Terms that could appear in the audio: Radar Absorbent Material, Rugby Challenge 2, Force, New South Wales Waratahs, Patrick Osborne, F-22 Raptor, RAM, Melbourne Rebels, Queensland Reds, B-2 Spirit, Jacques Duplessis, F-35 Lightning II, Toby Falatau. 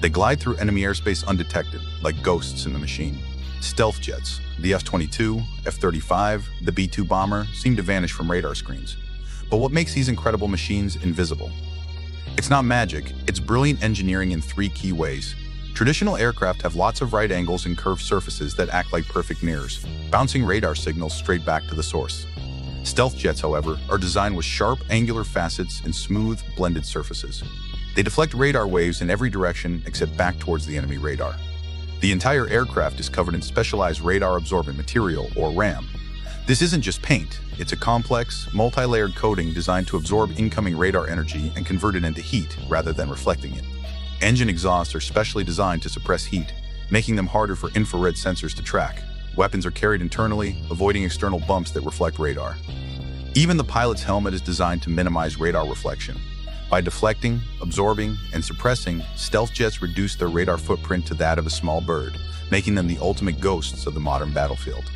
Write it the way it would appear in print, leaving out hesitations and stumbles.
They glide through enemy airspace undetected, like ghosts in the machine. Stealth jets, the F-22, F-35, the B-2 bomber, seem to vanish from radar screens. But what makes these incredible machines invisible? It's not magic, it's brilliant engineering in three key ways. Traditional aircraft have lots of right angles and curved surfaces that act like perfect mirrors, bouncing radar signals straight back to the source. Stealth jets, however, are designed with sharp, angular facets and smooth, blended surfaces. They deflect radar waves in every direction except back towards the enemy radar. The entire aircraft is covered in specialized radar absorbent material, or RAM. This isn't just paint, it's a complex, multi-layered coating designed to absorb incoming radar energy and convert it into heat rather than reflecting it. Engine exhausts are specially designed to suppress heat, making them harder for infrared sensors to track. Weapons are carried internally, avoiding external bumps that reflect radar. Even the pilot's helmet is designed to minimize radar reflection. By deflecting, absorbing, and suppressing, stealth jets reduce their radar footprint to that of a small bird, making them the ultimate ghosts of the modern battlefield.